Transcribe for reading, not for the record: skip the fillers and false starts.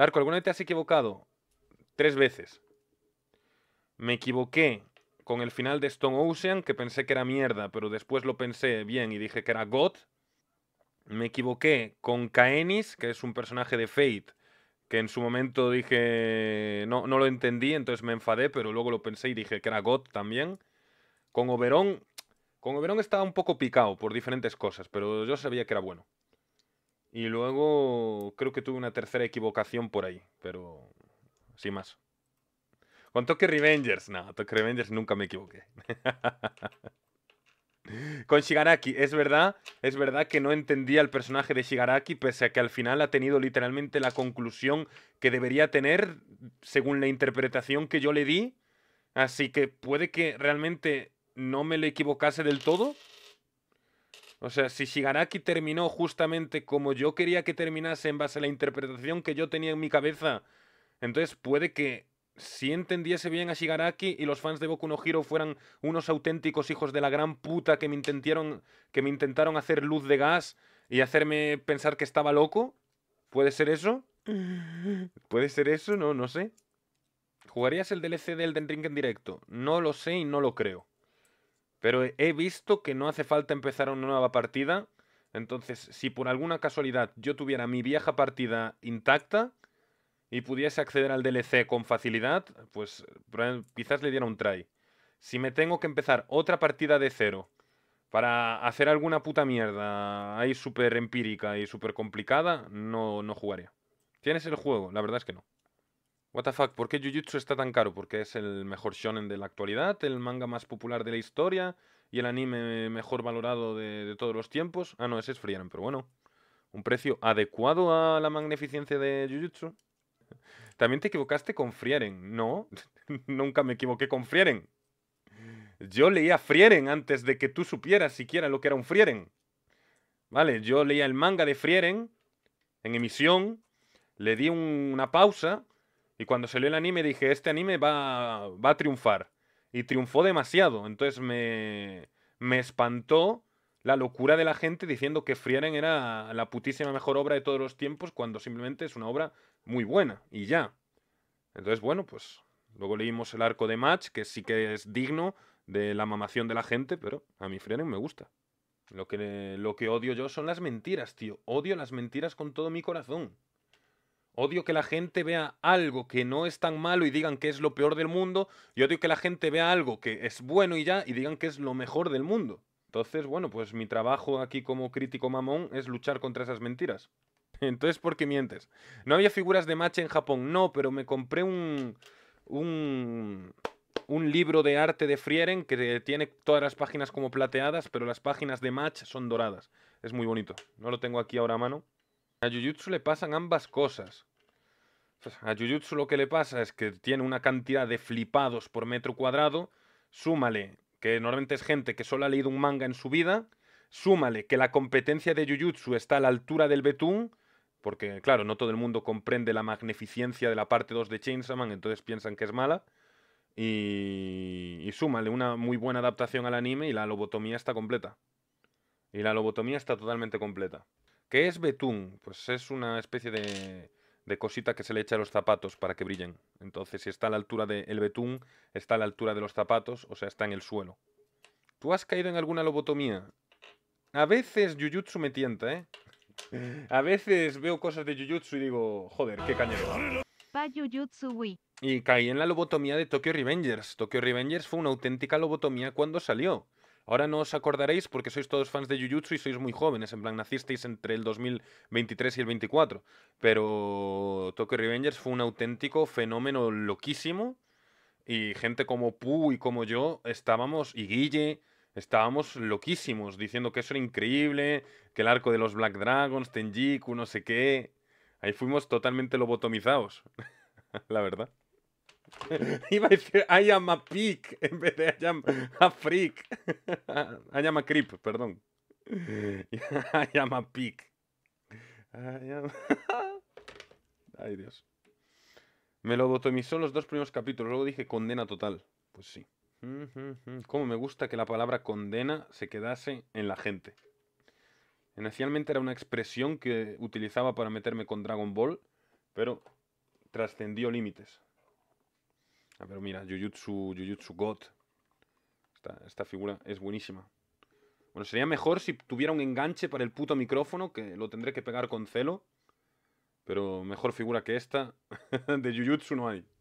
Darko, ¿alguna vez te has equivocado? 3 veces. Me equivoqué con el final de Stone Ocean, que pensé que era mierda, pero después lo pensé bien y dije que era God. Me equivoqué con Kaenis, que es un personaje de Fate, que en su momento dije... No lo entendí, entonces me enfadé, pero luego lo pensé y dije que era God también. Con Oberón estaba un poco picado por diferentes cosas, pero yo sabía que era bueno. Y luego creo que tuve una tercera equivocación por ahí, pero sin más. Con Tokyo Revengers, no, Tokyo Revengers nunca me equivoqué. Con Shigaraki, es verdad que no entendía el personaje de Shigaraki, pese a que al final ha tenido literalmente la conclusión que debería tener según la interpretación que yo le di. Así que puede que realmente no me le equivocase del todo. O sea, si Shigaraki terminó justamente como yo quería que terminase en base a la interpretación que yo tenía en mi cabeza, entonces puede que si entendiese bien a Shigaraki y los fans de Boku no Hero fueran unos auténticos hijos de la gran puta que me intentaron hacer luz de gas y hacerme pensar que estaba loco. ¿Puede ser eso? ¿Puede ser eso? No sé. ¿Jugarías el DLC de Elden Ring en directo? No lo sé y no lo creo. Pero he visto que no hace falta empezar una nueva partida. Entonces, si por alguna casualidad yo tuviera mi vieja partida intacta y pudiese acceder al DLC con facilidad, pues quizás le diera un try. Si me tengo que empezar otra partida de cero para hacer alguna puta mierda ahí súper empírica y súper complicada, no jugaría. ¿Tienes el juego? La verdad es que no. What the fuck, ¿por qué Jujutsu está tan caro? Porque es el mejor shonen de la actualidad, el manga más popular de la historia y el anime mejor valorado de todos los tiempos. Ah, no, ese es Frieren, pero bueno. Un precio adecuado a la magnificencia de Jujutsu. ¿También te equivocaste con Frieren? No, nunca me equivoqué con Frieren. Yo leía Frieren antes de que tú supieras siquiera lo que era un Frieren. Vale, yo leía el manga de Frieren en emisión, le di una pausa... Y cuando salió el anime dije, este anime va a triunfar. Y triunfó demasiado. Entonces me espantó la locura de la gente diciendo que Frieren era la putísima mejor obra de todos los tiempos, cuando simplemente es una obra muy buena. Y ya. Entonces, bueno, pues... Luego leímos el arco de Match, que sí que es digno de la mamación de la gente, pero a mí Frieren me gusta. Lo que odio yo son las mentiras, tío. Odio las mentiras con todo mi corazón. Odio que la gente vea algo que no es tan malo y digan que es lo peor del mundo. Y odio que la gente vea algo que es bueno y ya y digan que es lo mejor del mundo. Entonces, bueno, pues mi trabajo aquí como crítico mamón es luchar contra esas mentiras. Entonces, ¿por qué mientes? ¿No había figuras de Match en Japón? No, pero me compré un libro de arte de Frieren que tiene todas las páginas como plateadas, pero las páginas de Match son doradas. Es muy bonito. No lo tengo aquí ahora a mano. A Jujutsu le pasan ambas cosas. A Jujutsu lo que le pasa es que tiene una cantidad de flipados por metro cuadrado. Súmale que normalmente es gente que solo ha leído un manga en su vida. Súmale que la competencia de Jujutsu está a la altura del betún. Porque, claro, no todo el mundo comprende la magnificencia de la parte 2 de Chainsaw Man, entonces piensan que es mala. Y súmale una muy buena adaptación al anime y la lobotomía está completa. Y la lobotomía está totalmente completa. ¿Qué es betún? Pues es una especie de cosita que se le echa a los zapatos para que brillen. Entonces, si está a la altura del betún, está a la altura de los zapatos, o sea, está en el suelo. ¿Tú has caído en alguna lobotomía? A veces Jujutsu me tienta, ¿eh? A veces veo cosas de Jujutsu y digo, joder, qué cañero. Y caí en la lobotomía de Tokyo Revengers. Tokyo Revengers fue una auténtica lobotomía cuando salió. Ahora no os acordaréis porque sois todos fans de Jujutsu y sois muy jóvenes, en plan nacisteis entre el 2023 y el 2024. Pero Tokyo Revengers fue un auténtico fenómeno loquísimo y gente como Pu y como yo estábamos loquísimos diciendo que eso era increíble, que el arco de los Black Dragons, Tenjiku, no sé qué... Ahí fuimos totalmente lobotomizados, la verdad. Iba a decir I am a pig en vez de I am a freak. I am a creep, perdón. I am a pig. Ay, Dios. Me lobotomizó los 2 primeros capítulos. Luego dije condena total. Pues sí. Cómo me gusta que la palabra condena se quedase en la gente. Inicialmente era una expresión que utilizaba para meterme con Dragon Ball, pero trascendió límites. Ah, pero mira, Jujutsu God. Esta figura es buenísima. Bueno, sería mejor si tuviera un enganche para el puto micrófono, que lo tendré que pegar con celo. Pero mejor figura que esta de Jujutsu no hay.